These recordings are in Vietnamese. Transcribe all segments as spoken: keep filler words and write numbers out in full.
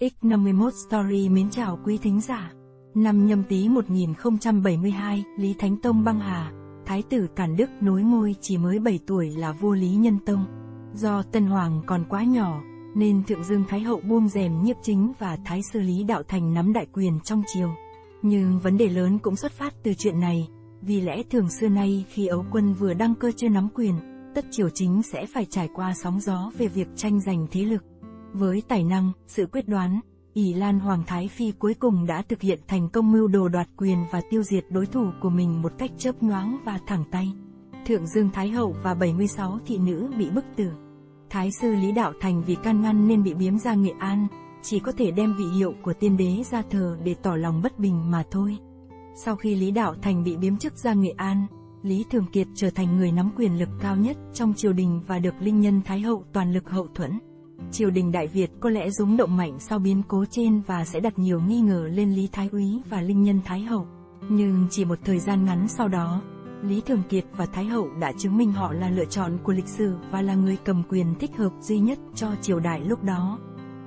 X năm mươi mốt Story mến chào quý thính giả. Năm Nhâm Tý một nghìn không trăm bảy mươi hai, Lý Thánh Tông băng hà, Thái tử Càn Đức nối ngôi chỉ mới bảy tuổi là vua Lý Nhân Tông. Do Tân Hoàng còn quá nhỏ, nên Thượng Dương Thái Hậu buông rèm nhiếp chính và Thái sư Lý Đạo Thành nắm đại quyền trong triều. Nhưng vấn đề lớn cũng xuất phát từ chuyện này, vì lẽ thường xưa nay khi Ấu Quân vừa đăng cơ chưa nắm quyền, tất triều chính sẽ phải trải qua sóng gió về việc tranh giành thế lực. Với tài năng, sự quyết đoán, Ỷ Lan Hoàng Thái Phi cuối cùng đã thực hiện thành công mưu đồ đoạt quyền và tiêu diệt đối thủ của mình một cách chớp nhoáng và thẳng tay. Thượng Dương Thái Hậu và bảy mươi sáu thị nữ bị bức tử. Thái sư Lý Đạo Thành vì can ngăn nên bị biếm ra Nghệ An, chỉ có thể đem vị hiệu của tiên đế ra thờ để tỏ lòng bất bình mà thôi. Sau khi Lý Đạo Thành bị biếm chức ra Nghệ An, Lý Thường Kiệt trở thành người nắm quyền lực cao nhất trong triều đình và được Linh Nhân Thái Hậu toàn lực hậu thuẫn. Triều đình Đại Việt có lẽ rúng động mạnh sau biến cố trên và sẽ đặt nhiều nghi ngờ lên Lý Thái Úy và Linh Nhân Thái Hậu. Nhưng chỉ một thời gian ngắn sau đó, Lý Thường Kiệt và Thái Hậu đã chứng minh họ là lựa chọn của lịch sử và là người cầm quyền thích hợp duy nhất cho triều đại lúc đó.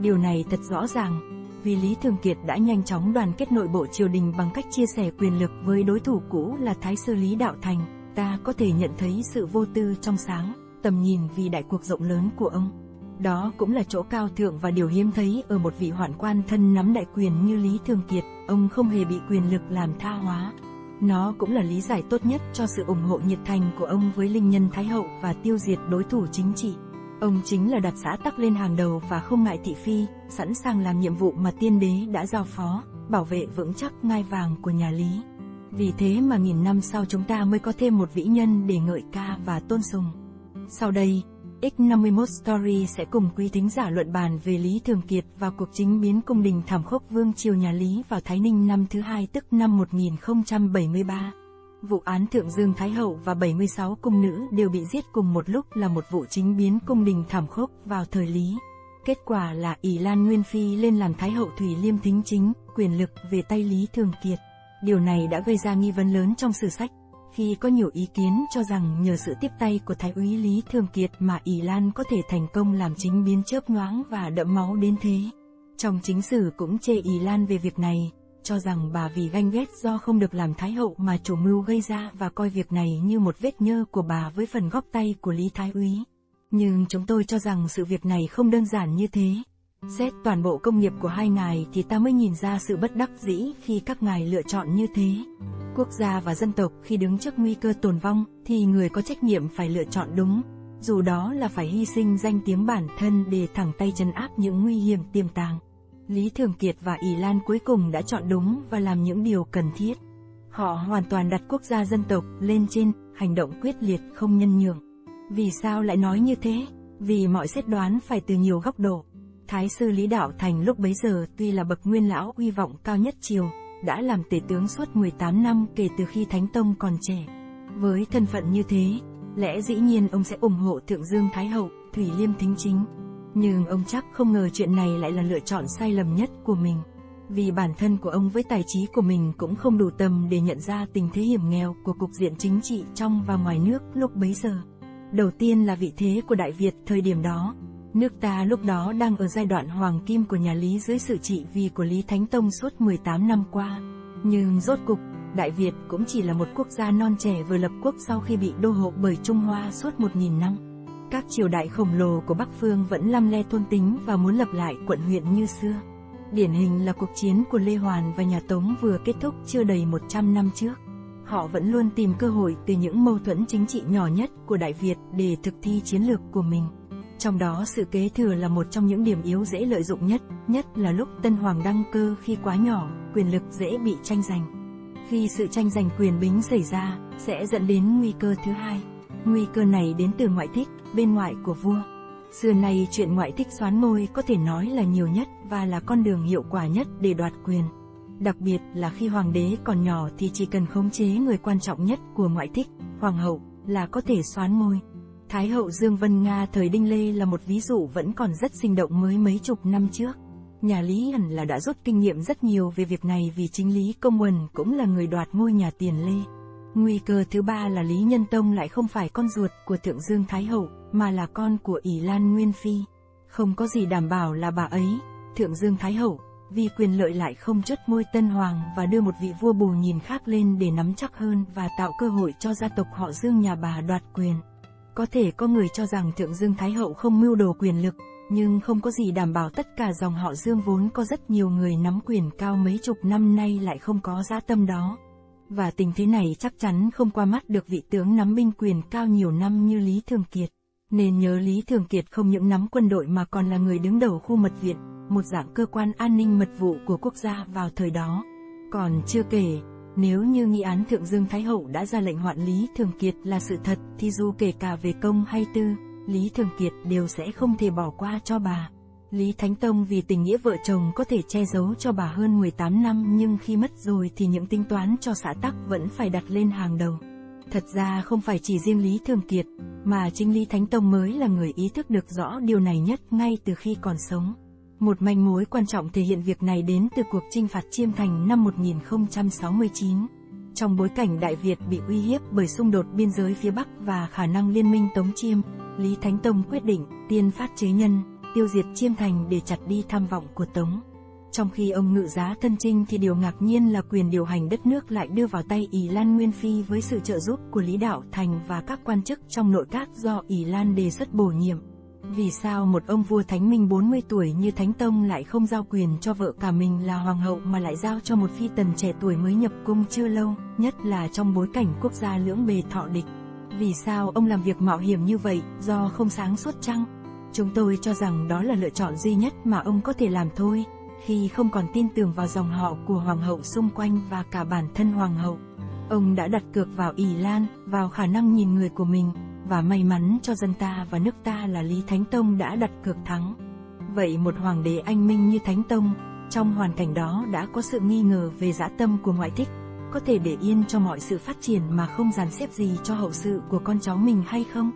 Điều này thật rõ ràng, vì Lý Thường Kiệt đã nhanh chóng đoàn kết nội bộ triều đình bằng cách chia sẻ quyền lực với đối thủ cũ là Thái sư Lý Đạo Thành. Ta có thể nhận thấy sự vô tư trong sáng, tầm nhìn vì đại cuộc rộng lớn của ông. Đó cũng là chỗ cao thượng và điều hiếm thấy ở một vị hoạn quan thân nắm đại quyền như Lý Thường Kiệt, ông không hề bị quyền lực làm tha hóa. Nó cũng là lý giải tốt nhất cho sự ủng hộ nhiệt thành của ông với Linh Nhân Thái Hậu và tiêu diệt đối thủ chính trị. Ông chính là đặt xã tắc lên hàng đầu và không ngại thị phi, sẵn sàng làm nhiệm vụ mà tiên đế đã giao phó, bảo vệ vững chắc ngai vàng của nhà Lý. Vì thế mà nghìn năm sau chúng ta mới có thêm một vĩ nhân để ngợi ca và tôn sùng. Sau đây, X năm mươi mốt Story sẽ cùng quý thính giả luận bàn về Lý Thường Kiệt và cuộc chính biến cung đình thảm khốc Vương Triều nhà Lý vào Thái Ninh năm thứ hai tức năm một nghìn không trăm bảy mươi ba. Vụ án Thượng Dương Thái Hậu và bảy mươi sáu cung nữ đều bị giết cùng một lúc là một vụ chính biến cung đình thảm khốc vào thời Lý. Kết quả là Ỷ Lan Nguyên Phi lên làm Thái Hậu Thủy Liêm Thính Chính, quyền lực về tay Lý Thường Kiệt. Điều này đã gây ra nghi vấn lớn trong sử sách, khi có nhiều ý kiến cho rằng nhờ sự tiếp tay của Thái úy Lý Thường Kiệt mà Ỷ Lan có thể thành công làm chính biến chớp nhoáng và đẫm máu đến thế. Trong chính sử cũng chê Ỷ Lan về việc này, cho rằng bà vì ganh ghét do không được làm Thái hậu mà chủ mưu gây ra và coi việc này như một vết nhơ của bà với phần góp tay của Lý Thái úy. Nhưng chúng tôi cho rằng sự việc này không đơn giản như thế. Xét toàn bộ công nghiệp của hai ngài thì ta mới nhìn ra sự bất đắc dĩ khi các ngài lựa chọn như thế. Quốc gia và dân tộc khi đứng trước nguy cơ tồn vong thì người có trách nhiệm phải lựa chọn đúng, dù đó là phải hy sinh danh tiếng bản thân để thẳng tay trấn áp những nguy hiểm tiềm tàng. Lý Thường Kiệt và Ỷ Lan cuối cùng đã chọn đúng và làm những điều cần thiết. Họ hoàn toàn đặt quốc gia dân tộc lên trên, hành động quyết liệt không nhân nhượng. Vì sao lại nói như thế? Vì mọi xét đoán phải từ nhiều góc độ. Thái sư Lý Đạo Thành lúc bấy giờ tuy là bậc nguyên lão uy vọng cao nhất triều, đã làm tể tướng suốt mười tám năm kể từ khi Thánh Tông còn trẻ. Với thân phận như thế, lẽ dĩ nhiên ông sẽ ủng hộ Thượng Dương Thái Hậu, Thủy Liêm Thính Chính. Nhưng ông chắc không ngờ chuyện này lại là lựa chọn sai lầm nhất của mình. Vì bản thân của ông với tài trí của mình cũng không đủ tầm để nhận ra tình thế hiểm nghèo của cục diện chính trị trong và ngoài nước lúc bấy giờ. Đầu tiên là vị thế của Đại Việt thời điểm đó. Nước ta lúc đó đang ở giai đoạn hoàng kim của nhà Lý dưới sự trị vì của Lý Thánh Tông suốt mười tám năm qua. Nhưng rốt cục, Đại Việt cũng chỉ là một quốc gia non trẻ vừa lập quốc sau khi bị đô hộ bởi Trung Hoa suốt một nghìn năm. Các triều đại khổng lồ của Bắc Phương vẫn lăm le thôn tính và muốn lập lại quận huyện như xưa. Điển hình là cuộc chiến của Lê Hoàn và nhà Tống vừa kết thúc chưa đầy một trăm năm trước. Họ vẫn luôn tìm cơ hội từ những mâu thuẫn chính trị nhỏ nhất của Đại Việt để thực thi chiến lược của mình. Trong đó sự kế thừa là một trong những điểm yếu dễ lợi dụng nhất, nhất là lúc Tân Hoàng đăng cơ khi quá nhỏ, quyền lực dễ bị tranh giành. Khi sự tranh giành quyền bính xảy ra, sẽ dẫn đến nguy cơ thứ hai. Nguy cơ này đến từ ngoại thích, bên ngoại của vua. Xưa nay chuyện ngoại thích soán ngôi có thể nói là nhiều nhất và là con đường hiệu quả nhất để đoạt quyền. Đặc biệt là khi hoàng đế còn nhỏ thì chỉ cần khống chế người quan trọng nhất của ngoại thích, hoàng hậu, là có thể soán ngôi. Thái hậu Dương Vân Nga thời Đinh Lê là một ví dụ vẫn còn rất sinh động mới mấy chục năm trước. Nhà Lý hẳn là đã rút kinh nghiệm rất nhiều về việc này vì chính Lý Công Uẩn cũng là người đoạt ngôi nhà Tiền Lê. Nguy cơ thứ ba là Lý Nhân Tông lại không phải con ruột của Thượng Dương Thái Hậu, mà là con của Ỷ Lan Nguyên Phi. Không có gì đảm bảo là bà ấy, Thượng Dương Thái Hậu, vì quyền lợi lại không chớt môi Tân Hoàng và đưa một vị vua bù nhìn khác lên để nắm chắc hơn và tạo cơ hội cho gia tộc họ Dương nhà bà đoạt quyền. Có thể có người cho rằng Thượng Dương Thái Hậu không mưu đồ quyền lực, nhưng không có gì đảm bảo tất cả dòng họ Dương vốn có rất nhiều người nắm quyền cao mấy chục năm nay lại không có dã tâm đó. Và tình thế này chắc chắn không qua mắt được vị tướng nắm binh quyền cao nhiều năm như Lý Thường Kiệt. Nên nhớ Lý Thường Kiệt không những nắm quân đội mà còn là người đứng đầu khu mật viện, một dạng cơ quan an ninh mật vụ của quốc gia vào thời đó. Còn chưa kể, nếu như nghi án Thượng Dương Thái Hậu đã ra lệnh hoãn Lý Thường Kiệt là sự thật thì dù kể cả về công hay tư, Lý Thường Kiệt đều sẽ không thể bỏ qua cho bà. Lý Thánh Tông vì tình nghĩa vợ chồng có thể che giấu cho bà hơn mười tám năm nhưng khi mất rồi thì những tính toán cho xã tắc vẫn phải đặt lên hàng đầu. Thật ra không phải chỉ riêng Lý Thường Kiệt, mà chính Lý Thánh Tông mới là người ý thức được rõ điều này nhất ngay từ khi còn sống. Một manh mối quan trọng thể hiện việc này đến từ cuộc chinh phạt Chiêm Thành năm một nghìn không trăm sáu mươi chín. Trong bối cảnh Đại Việt bị uy hiếp bởi xung đột biên giới phía Bắc và khả năng liên minh Tống Chiêm, Lý Thánh Tông quyết định tiên phát chế nhân, tiêu diệt Chiêm Thành để chặt đi tham vọng của Tống. Trong khi ông ngự giá thân chinh thì điều ngạc nhiên là quyền điều hành đất nước lại đưa vào tay Ỷ Lan Nguyên Phi với sự trợ giúp của Lý Đạo Thành và các quan chức trong nội các do Ỷ Lan đề xuất bổ nhiệm. Vì sao một ông vua Thánh Minh bốn mươi tuổi như Thánh Tông lại không giao quyền cho vợ cả mình là Hoàng hậu mà lại giao cho một phi tần trẻ tuổi mới nhập cung chưa lâu, nhất là trong bối cảnh quốc gia lưỡng bề thọ địch? Vì sao ông làm việc mạo hiểm như vậy, do không sáng suốt chăng? Chúng tôi cho rằng đó là lựa chọn duy nhất mà ông có thể làm thôi, khi không còn tin tưởng vào dòng họ của Hoàng hậu xung quanh và cả bản thân Hoàng hậu. Ông đã đặt cược vào Ỷ Lan, vào khả năng nhìn người của mình, và may mắn cho dân ta và nước ta là Lý Thánh Tông đã đặt cược thắng. Vậy một hoàng đế anh minh như Thánh Tông, trong hoàn cảnh đó đã có sự nghi ngờ về dã tâm của ngoại thích, có thể để yên cho mọi sự phát triển mà không dàn xếp gì cho hậu sự của con cháu mình hay không?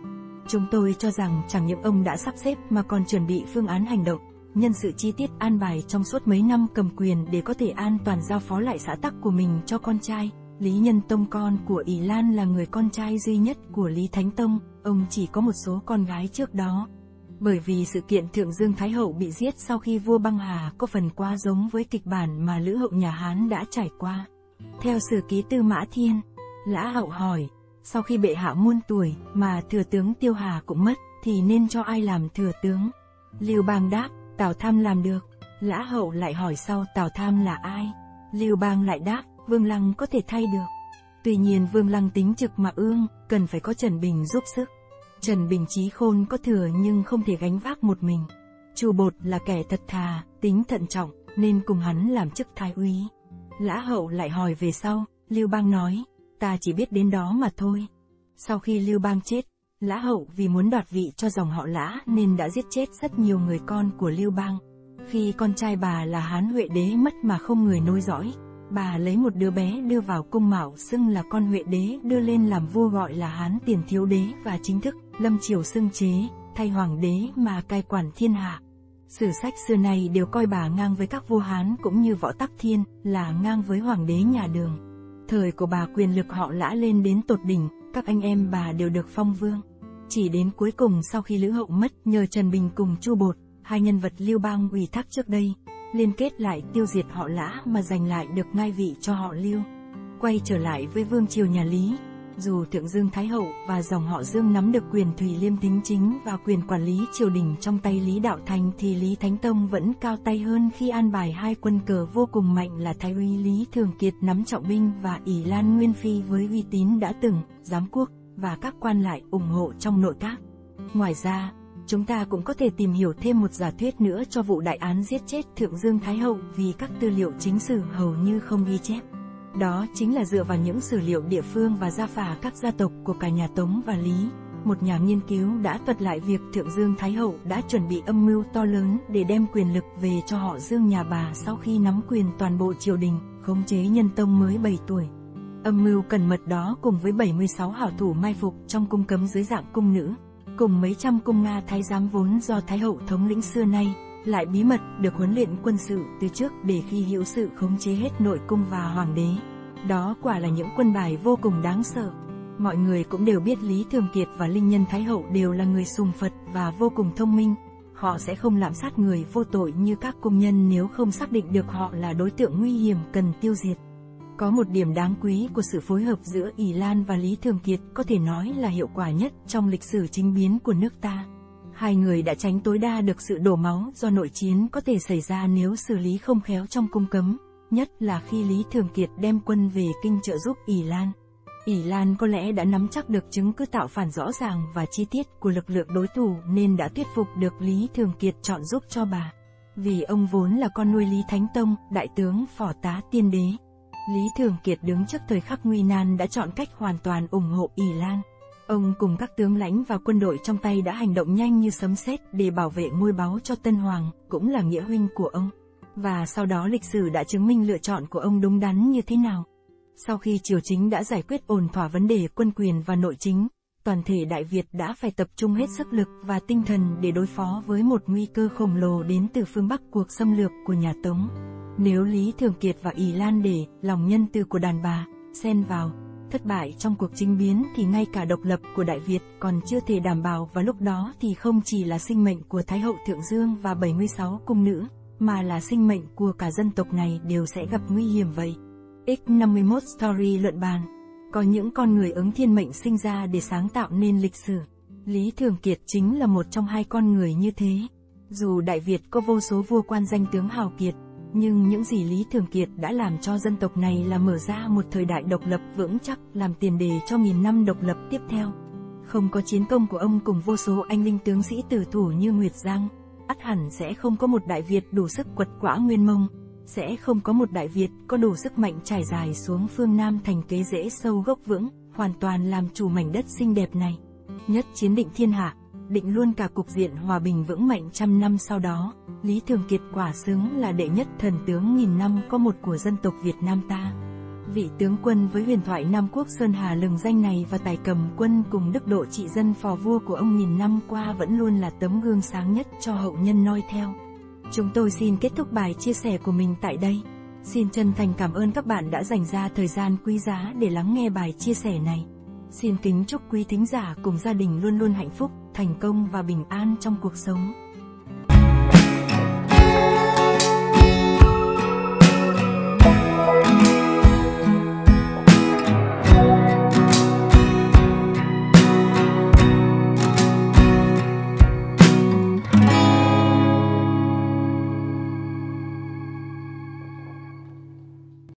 Chúng tôi cho rằng chẳng những ông đã sắp xếp mà còn chuẩn bị phương án hành động, nhân sự chi tiết an bài trong suốt mấy năm cầm quyền để có thể an toàn giao phó lại xã tắc của mình cho con trai. Lý Nhân Tông con của Ỷ Lan là người con trai duy nhất của Lý Thánh Tông, ông chỉ có một số con gái trước đó. Bởi vì sự kiện Thượng Dương Thái Hậu bị giết sau khi vua băng hà có phần quá giống với kịch bản mà Lữ Hậu nhà Hán đã trải qua. Theo sử ký Tư Mã Thiên, Lã Hậu hỏi, sau khi bệ hạ muôn tuổi mà thừa tướng Tiêu Hà cũng mất, thì nên cho ai làm thừa tướng? Lưu Bang đáp, Tào Tham làm được. Lã Hậu lại hỏi sau Tào Tham là ai? Lưu Bang lại đáp, Vương Lăng có thể thay được. Tuy nhiên Vương Lăng tính trực mà ương, cần phải có Trần Bình giúp sức. Trần Bình trí khôn có thừa nhưng không thể gánh vác một mình. Chu Bột là kẻ thật thà, tính thận trọng, nên cùng hắn làm chức thái úy. Lã Hậu lại hỏi về sau, Lưu Bang nói, ta chỉ biết đến đó mà thôi. Sau khi Lưu Bang chết, Lã Hậu vì muốn đoạt vị cho dòng họ Lã nên đã giết chết rất nhiều người con của Lưu Bang. Khi con trai bà là Hán Huệ Đế mất mà không người nối dõi, bà lấy một đứa bé đưa vào cung mạo xưng là con Huệ Đế đưa lên làm vua gọi là Hán Tiền Thiếu Đế và chính thức lâm triều xưng chế, thay hoàng đế mà cai quản thiên hạ. Sử sách xưa này đều coi bà ngang với các vua Hán cũng như Võ Tắc Thiên, là ngang với hoàng đế nhà Đường. Thời của bà quyền lực họ Lã lên đến tột đỉnh, các anh em bà đều được phong vương. Chỉ đến cuối cùng sau khi Lữ Hậu mất, nhờ Trần Bình cùng Chu Bột, hai nhân vật Lưu Bang ủy thác trước đây, liên kết lại tiêu diệt họ Lã mà giành lại được ngai vị cho họ Lưu. Quay trở lại với vương triều nhà Lý, dù Thượng Dương Thái Hậu và dòng họ Dương nắm được quyền Thủy Liêm Thính Chính và quyền quản lý triều đình trong tay Lý Đạo Thành thì Lý Thánh Tông vẫn cao tay hơn khi an bài hai quân cờ vô cùng mạnh là Thái úy Lý Thường Kiệt nắm trọng binh và Ỷ Lan Nguyên Phi với uy tín đã từng, giám quốc, và các quan lại ủng hộ trong nội các. Ngoài ra, chúng ta cũng có thể tìm hiểu thêm một giả thuyết nữa cho vụ đại án giết chết Thượng Dương Thái Hậu vì các tư liệu chính sử hầu như không ghi chép. Đó chính là dựa vào những sử liệu địa phương và gia phả các gia tộc của cả nhà Tống và Lý. Một nhà nghiên cứu đã thuật lại việc Thượng Dương Thái Hậu đã chuẩn bị âm mưu to lớn để đem quyền lực về cho họ Dương nhà bà sau khi nắm quyền toàn bộ triều đình, khống chế Nhân Tông mới bảy tuổi. Âm mưu cẩn mật đó cùng với bảy mươi sáu hảo thủ mai phục trong cung cấm dưới dạng cung nữ, cùng mấy trăm cung Nga thái giám vốn do Thái Hậu thống lĩnh xưa nay, lại bí mật được huấn luyện quân sự từ trước để khi hữu sự khống chế hết nội cung và hoàng đế. Đó quả là những quân bài vô cùng đáng sợ. Mọi người cũng đều biết Lý Thường Kiệt và Linh Nhân Thái Hậu đều là người sùng Phật và vô cùng thông minh. họ sẽ không lạm sát người vô tội như các công nhân nếu không xác định được họ là đối tượng nguy hiểm cần tiêu diệt. Có một điểm đáng quý của sự phối hợp giữa Ỷ Lan và Lý Thường Kiệt có thể nói là hiệu quả nhất trong lịch sử chính biến của nước ta. Hai người đã tránh tối đa được sự đổ máu do nội chiến có thể xảy ra nếu xử lý không khéo trong cung cấm, nhất là khi Lý Thường Kiệt đem quân về kinh trợ giúp Ỷ Lan. Ỷ Lan có lẽ đã nắm chắc được chứng cứ tạo phản rõ ràng và chi tiết của lực lượng đối thủ nên đã thuyết phục được Lý Thường Kiệt chọn giúp cho bà. Vì ông vốn là con nuôi Lý Thánh Tông, đại tướng phò tá tiên đế, Lý Thường Kiệt đứng trước thời khắc nguy nan đã chọn cách hoàn toàn ủng hộ Ỷ Lan. Ông cùng các tướng lãnh và quân đội trong tay đã hành động nhanh như sấm sét để bảo vệ ngôi báu cho Tân Hoàng, cũng là nghĩa huynh của ông. Và sau đó lịch sử đã chứng minh lựa chọn của ông đúng đắn như thế nào. Sau khi triều chính đã giải quyết ổn thỏa vấn đề quân quyền và nội chính, toàn thể Đại Việt đã phải tập trung hết sức lực và tinh thần để đối phó với một nguy cơ khổng lồ đến từ phương Bắc, cuộc xâm lược của nhà Tống. Nếu Lý Thường Kiệt và Ỷ Lan để lòng nhân từ của đàn bà xen vào, thất bại trong cuộc chinh biến thì ngay cả độc lập của Đại Việt còn chưa thể đảm bảo, và lúc đó thì không chỉ là sinh mệnh của Thái hậu Thượng Dương và bảy mươi sáu cung nữ, mà là sinh mệnh của cả dân tộc này đều sẽ gặp nguy hiểm vậy. X năm mươi mốt Story luận bàn: có những con người ứng thiên mệnh sinh ra để sáng tạo nên lịch sử. Lý Thường Kiệt chính là một trong hai con người như thế. Dù Đại Việt có vô số vua quan danh tướng hào kiệt, nhưng những gì Lý Thường Kiệt đã làm cho dân tộc này là mở ra một thời đại độc lập vững chắc, làm tiền đề cho nghìn năm độc lập tiếp theo. Không có chiến công của ông cùng vô số anh linh tướng sĩ tử thủ như Nguyệt Giang, ắt hẳn sẽ không có một Đại Việt đủ sức quật quã Nguyên Mông, sẽ không có một Đại Việt có đủ sức mạnh trải dài xuống phương Nam thành kế rễ sâu gốc vững, hoàn toàn làm chủ mảnh đất xinh đẹp này. Nhất chiến định thiên hạ, định luôn cả cục diện hòa bình vững mạnh trăm năm sau đó. Lý Thường Kiệt quả xứng là đệ nhất thần tướng nghìn năm có một của dân tộc Việt Nam ta. Vị tướng quân với huyền thoại Nam Quốc Sơn Hà lừng danh này và tài cầm quân cùng đức độ trị dân phò vua của ông nghìn năm qua vẫn luôn là tấm gương sáng nhất cho hậu nhân noi theo. Chúng tôi xin kết thúc bài chia sẻ của mình tại đây. Xin chân thành cảm ơn các bạn đã dành ra thời gian quý giá để lắng nghe bài chia sẻ này. Xin kính chúc quý thính giả cùng gia đình luôn luôn hạnh phúc, thành công và bình an trong cuộc sống.